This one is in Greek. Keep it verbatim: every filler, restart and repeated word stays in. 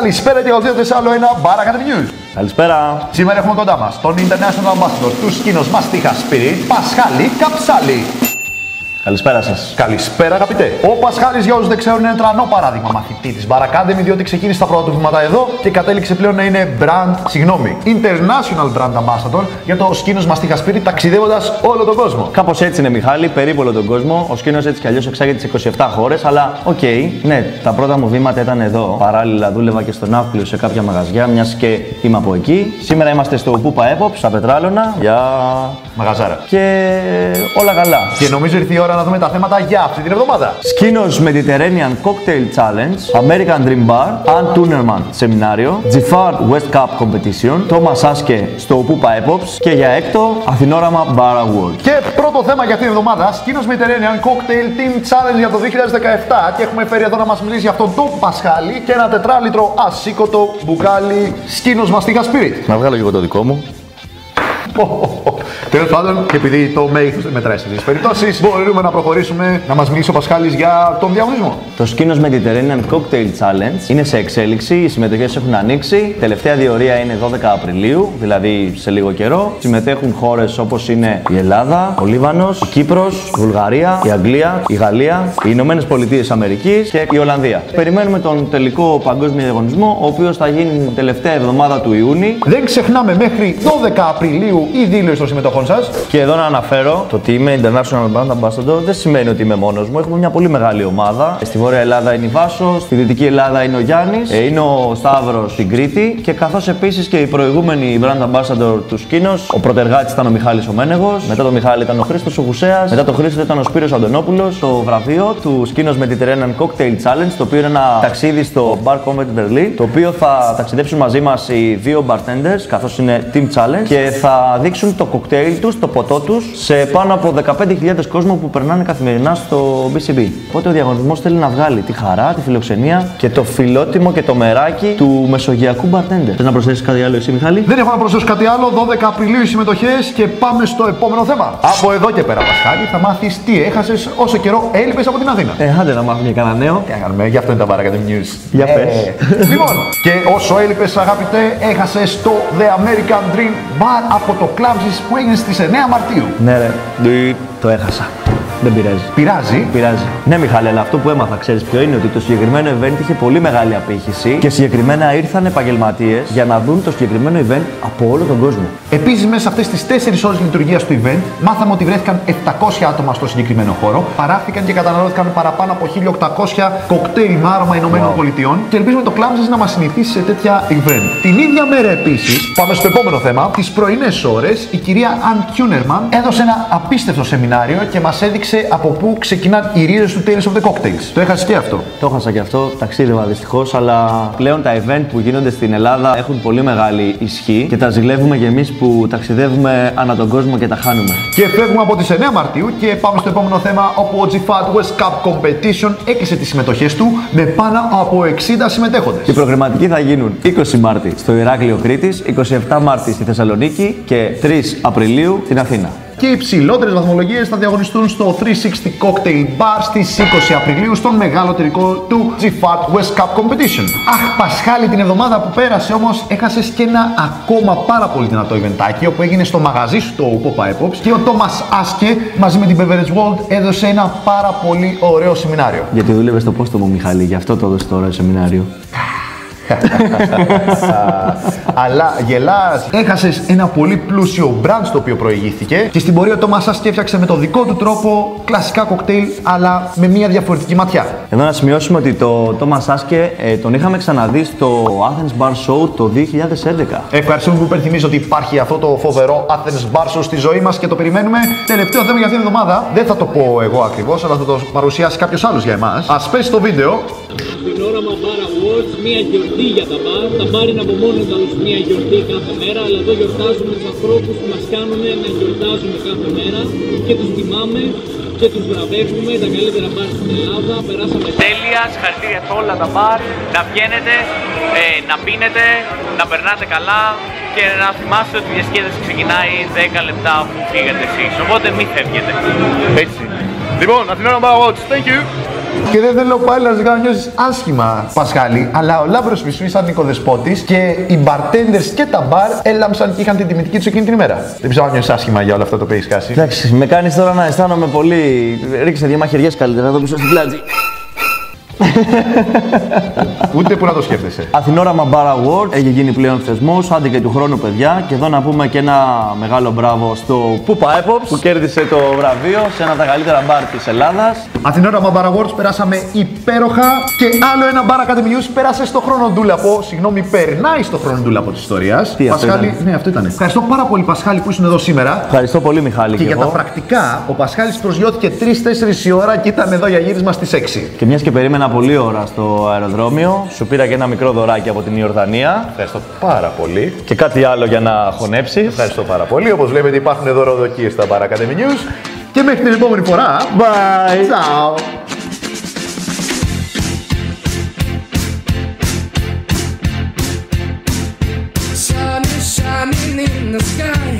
Καλησπέρα και καλώς ήρθατε σε άλλο ένα Bar Academy News. Καλησπέρα. Σήμερα έχουμε κοντά μας τον International Ambassador του Skinos Mastiha Spirit, Paschalis Kapsalis. Καλησπέρα σας. Καλησπέρα, αγαπητέ. Ο Πασχάλης, για όσους δεν ξέρουν, είναι ένα τρανό παράδειγμα μαθητή της Bar Academy, διότι ξεκίνησε τα πρώτα του βήματα εδώ και κατέληξε πλέον να είναι brand, συγγνώμη, international brand ambassador για το Skinos Mastiha Spirit, ταξιδεύοντας όλο τον κόσμο. Κάπως έτσι είναι, Μιχάλη, περίπου όλο τον κόσμο. Ο Skinos έτσι κι αλλιώς εξάγεται τις είκοσι επτά χώρες, αλλά οκ, okay, ναι, τα πρώτα μου βήματα ήταν εδώ. Παράλληλα, δούλευα και στον Ναύπλιο σε κάποια μαγαζιά, μιας και είμαι από εκεί. Σήμερα είμαστε στο Koupa Epops, στα Πετράλωνα, για μαγαζάρα. Και όλα καλά. Και νομίζω ήρθε η ώρα να δούμε τα θέματα για αυτή την εβδομάδα. Skinos Mediterranean Cocktail Challenge, American Dream Bar, Ann Tuennerman σεμινάριο, Giffard West Cup Competition, Thomas Aske στο Koupa Epops και για έκτο Athinorama Bar Awards. Και πρώτο θέμα για αυτή την εβδομάδα, Skinos Mediterranean Cocktail Team Challenge για το δύο χιλιάδες δεκαεπτά. Και έχουμε φέρει εδώ να μας μιλήσει για αυτόν τον Πασχάλη και ένα τετράλιτρο ασήκωτο μπουκάλι Skinos Mastiha Spirit. Να βγάλω λίγο το δικό μου. Τέλος πάντων, και επειδή το μέγεθος μετράει σε αυτές τις περιπτώσεις, μπορούμε να προχωρήσουμε να μας μιλήσει ο Πασχάλης για τον διαγωνισμό. Το Skinos Mediterranean Cocktail Challenge είναι σε εξέλιξη, οι συμμετοχές έχουν ανοίξει. Τελευταία διορία είναι δώδεκα Απριλίου, δηλαδή σε λίγο καιρό. Συμμετέχουν χώρες όπως είναι η Ελλάδα, ο Λίβανος, η Κύπρος, η Βουλγαρία, η Αγγλία, η Γαλλία, οι Ηνωμένες Πολιτείες Αμερικής και η Ολλανδία. Περιμένουμε τον τελικό παγκόσμιο διαγωνισμό, ο οποίος θα γίνει την τελευταία εβδομάδα του Ιούνιου. Δεν ξεχνάμε, μέχρι δώδεκα Απριλίου η δήλωση των συμμετοχών. Σας. Και εδώ να αναφέρω το ότι είμαι International Brand Ambassador δεν σημαίνει ότι είμαι μόνος μου. Έχουμε μια πολύ μεγάλη ομάδα. Στη Βόρεια Ελλάδα είναι η Βάσος, στη Δυτική Ελλάδα είναι ο Γιάννης, είναι ο Σταύρος στην Κρήτη και καθώς επίσης και οι προηγούμενοι Brand Ambassador του Skinos. Ο πρωτεργάτης ήταν ο Michalis ο Menegos, μετά τον Μιχάλη ήταν ο Χρήστος ο Γουσέας, μετά τον Χρήστο ήταν ο Σπύρος Αντωνόπουλος. Το βραβείο του Skinos Mediterranean Cocktail Challenge, το οποίο είναι ένα ταξίδι στο Bar Combat Berlin, το οποίο θα ταξιδέψουν μαζί μας οι δύο bartenders, καθώς είναι Team Challenge και θα δείξουν το κοκτέιλ τους, το ποτό τους, σε πάνω από δεκαπέντε χιλιάδες κόσμο που περνάνε καθημερινά στο μπι σι μπι. Οπότε ο διαγωνισμός θέλει να βγάλει τη χαρά, τη φιλοξενία και το φιλότιμο και το μεράκι του μεσογειακού bartender. Θες να προσθέσεις κάτι άλλο εσύ, Μιχάλη? Δεν έχω να προσθέσω κάτι άλλο. δώδεκα Απριλίου οι συμμετοχές και πάμε στο επόμενο θέμα. Από εδώ και πέρα, Πασχάλη, θα μάθεις τι έχασες όσο καιρό έλειπες από την Αθήνα. Ε, άντε να μάθουμε για κανένα νέο. Τι να κάνουμε, γι' αυτό είναι τα Bar Academy News. Για πες. Λοιπόν, και όσο έλειπες, αγαπητέ, έχασες το The American Dream Bar από το Κλάμψης που έγινε στις εννέα Μαρτίου. Ναι ρε, το έχασα. Δεν πειράζει. Πειράζει. Πειράζει. Ναι, Μιχάλη, αλλά αυτό που έμαθα, ξέρεις ποιο είναι, ότι το συγκεκριμένο event είχε πολύ μεγάλη απήχηση και συγκεκριμένα ήρθαν επαγγελματίες για να δουν το συγκεκριμένο event από όλο τον κόσμο. Επίσης, μέσα σε αυτές τις τέσσερις ώρες λειτουργίας του event, μάθαμε ότι βρέθηκαν επτακόσια άτομα στο συγκεκριμένο χώρο, παράχθηκαν και καταναλώθηκαν παραπάνω από χίλια οκτακόσια κοκτέιλ με άρωμα Ηνωμένων wow. Πολιτειών και ελπίζουμε το Κλάμψης να μας συνηθίσει σε τέτοια event. Την ίδια μέρα, επίσης, πάμε στο επόμενο θέμα. Τις πρωινές ώρες, η κυρία Ann Tuennerman έδωσε ένα απίστευτο σεμινάριο και μας έδειξε από πού ξεκινάνε οι ρίζες του Tales of the Cocktails. Το έχασε και αυτό. Το έχασα και αυτό. Ταξίδευα δυστυχώς, αλλά πλέον τα event που γίνονται στην Ελλάδα έχουν πολύ μεγάλη ισχύ και τα ζηλεύουμε κι εμείς που ταξιδεύουμε ανά τον κόσμο και τα χάνουμε. Και φεύγουμε από τις εννέα Μαρτίου και πάμε στο επόμενο θέμα, όπου ο Giffard West Cup Competition έκλεισε τις συμμετοχές του με πάνω από εξήντα συμμετέχοντες. Οι προγραμματικοί θα γίνουν είκοσι Μάρτη στο Ηράκλειο Κρήτης, είκοσι επτά Μάρτη στη Θεσσαλονίκη και τρεις Απριλίου στην Αθήνα. Και οι ψηλότερες βαθμολογίες θα διαγωνιστούν στο τριακόσια εξήντα Cocktail Bar στις είκοσι Απριλίου στον μεγάλο τελικό του Giffard West Cup Competition. Αχ, Πασχάλη, την εβδομάδα που πέρασε όμως έχασες και ένα ακόμα πάρα πολύ δυνατό eventάκι όπου έγινε στο μαγαζί σου το Koupa Epops και ο Thomas Aske μαζί με την Beverage World έδωσε ένα πάρα πολύ ωραίο σεμινάριο. Γιατί δούλευε στο πόστο μου, Μιχάλη, γι' αυτό το έδωσε το ωραίο σεμινάριο. Αλλά γελάς. Έχασες ένα πολύ πλούσιο μπραντ στο οποίο προηγήθηκε και στην πορεία το Thomas Aske έφτιαξε με το δικό του τρόπο κλασικά κοκτέιλ, αλλά με μια διαφορετική ματιά. Εδώ να σημειώσουμε ότι το Thomas Aske ε, τον είχαμε ξαναδεί στο Athens Bar Show το δύο χιλιάδες έντεκα. Ευχαριστούμε που υπενθυμίζεις ότι υπάρχει αυτό το φοβερό Athens Bar Show στη ζωή μας και το περιμένουμε. Τελευταίο θέμα για αυτήν την εβδομάδα. Δεν θα το πω εγώ ακριβώς, αλλά θα το παρουσιάσει κάποιος άλλος για εμάς. Ας πέσει το βίντεο. Athinorama Bar Awards, μια γιορτή για τα μπαρ. Τα μπαρ είναι από μόνο καλώς μια γιορτή κάθε μέρα, αλλά εδώ γιορτάζουμε τους ανθρώπους που μας κάνουν να γιορτάζουμε κάθε μέρα και τους τιμάμε και τους βραβεύουμε. Τα καλύτερα μπαρ στην Ελλάδα, περάσαμε τέλεια, συγχαρητήρια σε όλα τα μπαρ, να βγαίνετε, ε, να πίνετε, να περνάτε καλά και να θυμάστε ότι η διασκέδαση ξεκινάει δέκα λεπτά που φύγετε εσείς, οπότε μην φεύγετε. Έτσι. Λοιπόν, Athinorama Bar Awards, thank you! Και δεν θέλω πάλι να σε κάνω νιώσεις άσχημα, Πασχάλη, αλλά ο Λάμπρος Βισού ήταν οικοδεσπότης και οι μπαρτέντες και τα μπαρ έλαμψαν και είχαν την τιμητική τους εκείνη την ημέρα. Δεν πιστεύω να νιώσεις άσχημα για όλα αυτά το παίζεις κάση. Εντάξει, με κάνεις τώρα να αισθάνομαι πολύ. Ρίξε δύο μαχαιριές καλύτερα, να το πίσω στην πλάτη. Ούτε που να το σκέφτεσαι. Αθηνοράμα Bar Awards έχει γίνει πλέον θεσμός, άντε και του χρόνου, παιδιά. Και εδώ να πούμε και ένα μεγάλο μπράβο στο Koupa Epops που κέρδισε το βραβείο σε ένα από τα καλύτερα μπαρ της Ελλάδας. Αθηνοράμα Bar Awards περάσαμε υπέροχα. Και άλλο ένα Bar Academy News πέρασε στο χρονοτούλαπο. Συγγνώμη, περνάει στο χρονοτούλαπο της ιστορίας. Τι, Πασχάλη, αυτό ναι, αυτό ήταν. Ευχαριστώ πάρα πολύ, Πασχάλη, που ήσουν εδώ σήμερα. Ευχαριστώ πολύ, Μιχάλη. Και, και για εγώ. τα πρακτικά, ο Πασχάλης προσγειώθηκε τρεις τέσσερις η ώρα και ήταν εδώ για γύρισμα στις έξι. Και μια και περίμενα πολύ ώρα στο αεροδρόμιο. Σου πήρα και ένα μικρό δωράκι από την Ιορδανία. Ευχαριστώ πάρα πολύ. Και κάτι άλλο για να χωνέψεις. Ευχαριστώ πάρα πολύ. Όπως βλέπετε, υπάρχουν δωροδοκίες στα Bar Academy News. Και μέχρι την επόμενη φορά. Bye. Ciao. In the sky.